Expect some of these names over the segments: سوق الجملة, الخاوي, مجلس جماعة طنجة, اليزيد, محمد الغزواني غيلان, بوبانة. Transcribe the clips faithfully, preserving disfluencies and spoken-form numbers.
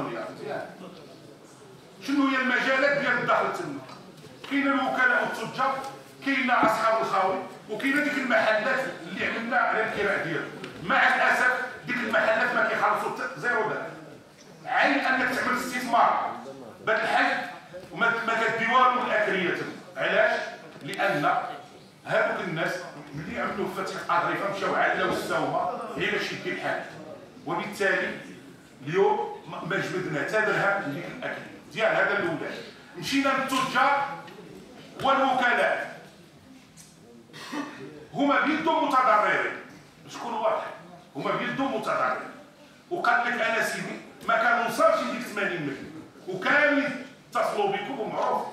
التعاملي، عرفتي؟ شنو هي المجالات ديال الدخل تما؟ كاينه الوكلاء والتجار، كاينه اصحاب الخاوي، وكاينه ديك المحلات اللي عملنا على الكراع ديالهم. مع الاسف ديك المحلات ما كيخلصوا زيرو دخل. عين انك تعمل استثمار بهذا الحج وما كدي والو للاثرياء تما. علاش؟ لان هذوك الناس ملي عملوا فتح الريفه مشاو عدلوا السومه هي باش يدي الحاج، وبالتالي اليوم ما جبدنا حتى درهم اللي في الاكل ديال هذا الولاد. مشينا للتجار والوكلاء هما بيدهم متضررين، باش نكونوا واضحين هما بيدهم متضررين. وقال لك انا سيدي ما كنوصلش لديك ثمانين مليون وكامل اتصلوا بكم ومعروف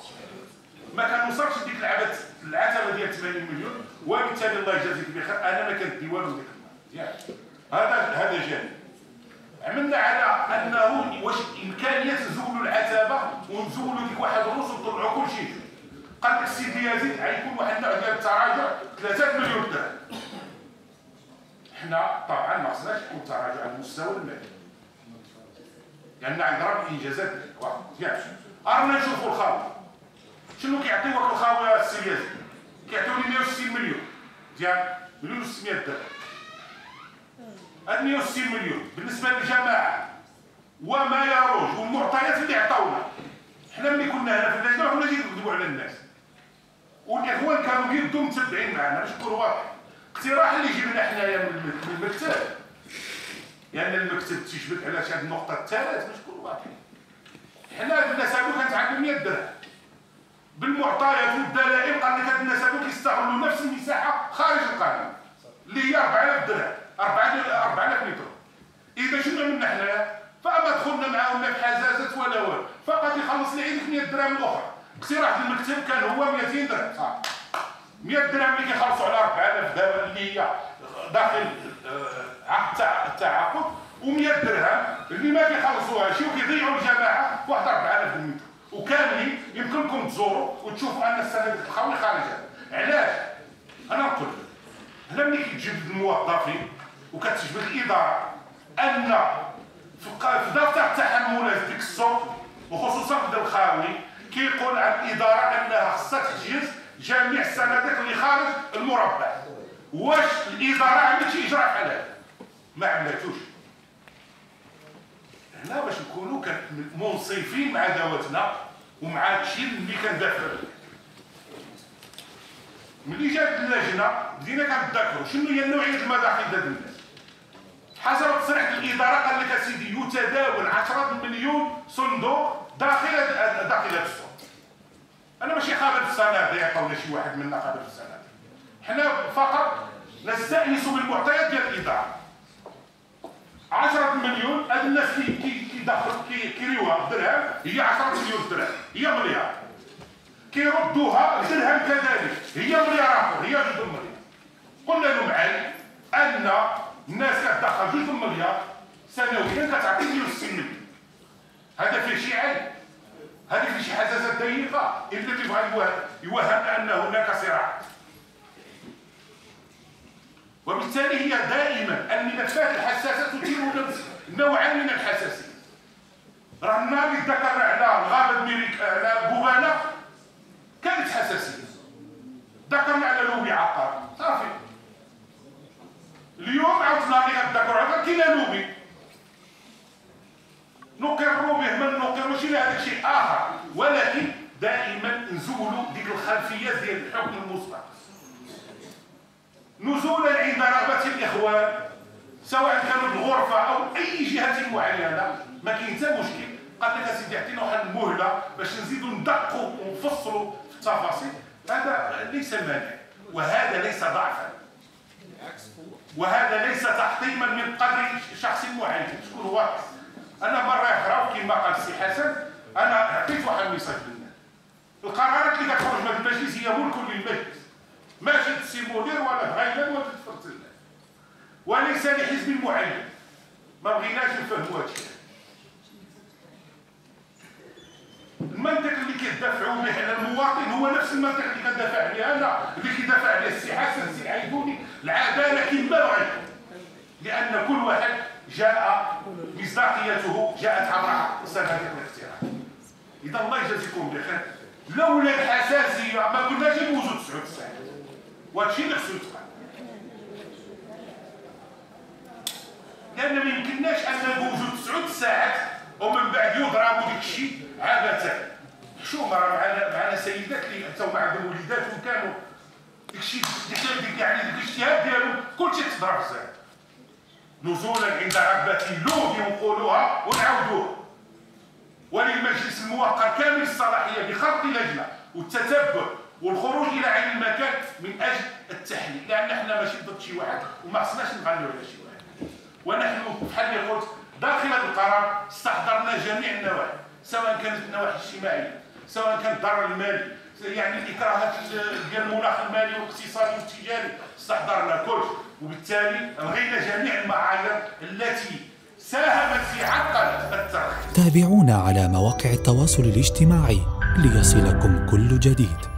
ما كنوصلش لديك العبث العتبه ديال ثمانين مليون، وبالتالي الله يجازيك بخير انا ما كندي والو ديك المال. هذا هذا جانب عملنا على انه واش امكانيه نزولوا العتبه ونزولوا ديك واحد الروس ونطلعوا كل شيء. قال لك السيد يزيد غيكون واحد النوع ديال التراجع ثلاثة مليون درهم. حنا طبعا ما خصناش يكون تراجع على المستوى المالي لان يعني عندنا انجازات واحد مزيان. انا نشوفوا الخاوي شنو كيعطيوك الخاوي السيد يزيد؟ كيعطيوني مية وستين مليون ديال مليون وستمية درهم. هاد مية وستين مليون بالنسبه للجماعه وما يروج والمعطيات اللي عطاونا حنا ملي كنا هنا في اللجنه وحنا اللي كنكذبوا على الناس، والاخوان كانوا بيدهم متبعين معنا باش نكونوا واضحين. الاقتراح اللي جبنا حنايا من المكتب يعني المكتب تيجبد على شي النقطه الثالث باش نكونوا واضحين. حنا هاد الناس هادو كنتعاملوا مية درهم بالمعطيات والدلائل. قال لك هاد الناس هادو كيستغلوا نفس المساحه خارج القانون اللي هي أربعة آلاف درهم أربعة آلاف متر. إذا شنو عملنا حنايا؟ فما دخلنا معاهم لا بحزازات ولا والو، فقط يخلص لي عندك مية درهم الأخرى. اقتراح المكتب كان هو مئتين درهم صح؟ مية درهم اللي كيخلصوا على أربعة آلاف درهم اللي هي داخل عقد التعاقد، و100 درهم اللي ما كيخلصوها شي وكيضيعوا الجماعة واحد أربعة آلاف متر. وكاملين يمكنكم تزوروا وتشوفوا أن السند الخاوي خارجة. علاش؟ أنا نقول هنا ملي كيتجبد الموظفين وكتجبد الاداره ان في دفتر التحملات ديك السوق وخصوصا في الخاوي كيقول على الاداره انها خصها تحجز جميع السندات اللي خارج المربع. واش الاداره عندها شي اجراء بحال هذا؟ ما عملتوش. هنا باش نكونوا منصفين مع ذواتنا ومع الشيء اللي كندافعوا عليه. ملي جات اللجنه بدينا كنتذاكروا شنو هي نوعيه المداخيل ديال الناس. حسب تصريح الاداره قال لك اسيدي يتداول عشرة مليون صندوق داخل داخل السوق. انا ماشي خابر الصناديق ولا شي واحد منا خابر الصناديق، حنا فقط نستانس بالمعطيات ديال الاداره. عشرة مليون هاد الناس اللي كيدخلوا كيريوها بدرهم هي عشرة مليون درهم هي مليار، كيردوها درهم كذلك هي مليار اخر هي جوج مليار. قلنا لهم عين ان الناس كتدخل جوج مليار سنويا كتعطي مية وستين مليون. هذا فيه شي عيب، هذه فيه شي حساسات ضيقه الا اللي بغى يوهم ان هناك صراع. وبالتالي هي دائما الملفات الحساسه تثير نوعا من الحساسيه. راه النهار اللي تذكرنا على الغابه على بوبانه كانت حساسيه، ذكرنا على لوبي عقار صافي. اليوم عاودنا لي نتذكروا على كاين لوبي نقر به من نقر ماشي لهذا شيء اخر، ولكن دائما نزولوا ديك الخلفيات ديال الحكم المسبق. نزولا عند رغبه الاخوان سواء كانوا بالغرفه او اي جهه معينه ما كاين حتى مشكل. قال لك اسيدي اعطينا واحد المهله باش نزيدوا ندقوا ونفصلوا في التفاصيل. هذا ليس مانع وهذا ليس ضعفا وهذا ليس تحطيما من قدر شخص معين. شكون هو؟ انا مره اخرى كما قال السي حسن انا عطيت واحد الميساج للناس. القرارات اللي كتخرج من المجلس هي ملك للمجلس، ماشي للسي مدير ولا غيلان ولا فرسلان وليس لحزب معين. ما بغيناش نفهموا هادشي. المنطق اللي كيدافعوا به على المواطن هو نفس المنطق اللي كندافع عليه انا، اللي كيدافع عليه السي حسن السي عيدوني. العداله كما بغيتو، لان كل واحد جاء مصداقيته جاءت عبر عقد صناديق الاقتراع. إذا الله يجازيكم بخير، لولا الحساسية ما كناش نوجدوا تسعة وتسعين. وهذا الشيء اللي خصو يتقال. لأن ما يمكنناش أن بوجود تسعة ساعات ومن بعد يضربوا ديك الشيء عبثا. شو مرة معنا معنا سيدات اللي أتوا معهم وليدات وكانوا ديك الشيء ديك يعني ديك الاجتهاد ديالهم كلشي تضرب زاد. نزولا عند عبة اللوم ينقولوها ونعاودوها. وللمجلس الموقر كامل الصلاحية بخلق لجنة والتتبع والخروج إلى عين المكان من أجل التحليل، لأن احنا ماشي ضد شي واحد وما خصناش نغنيو على شي واحد. ونحن بحال اللي قلت داخل هذا القرار استحضرنا جميع النواحي، سواء كانت النواحي الاجتماعية، سواء كان الضرر المالي، يعني الإكراهات ديال المناخ المالي والاقتصادي والتجاري، استحضرنا كلش، وبالتالي لغينا جميع المعايير التي ساهمت في عقد الترخيص. تابعونا على مواقع التواصل الاجتماعي ليصلكم كل جديد.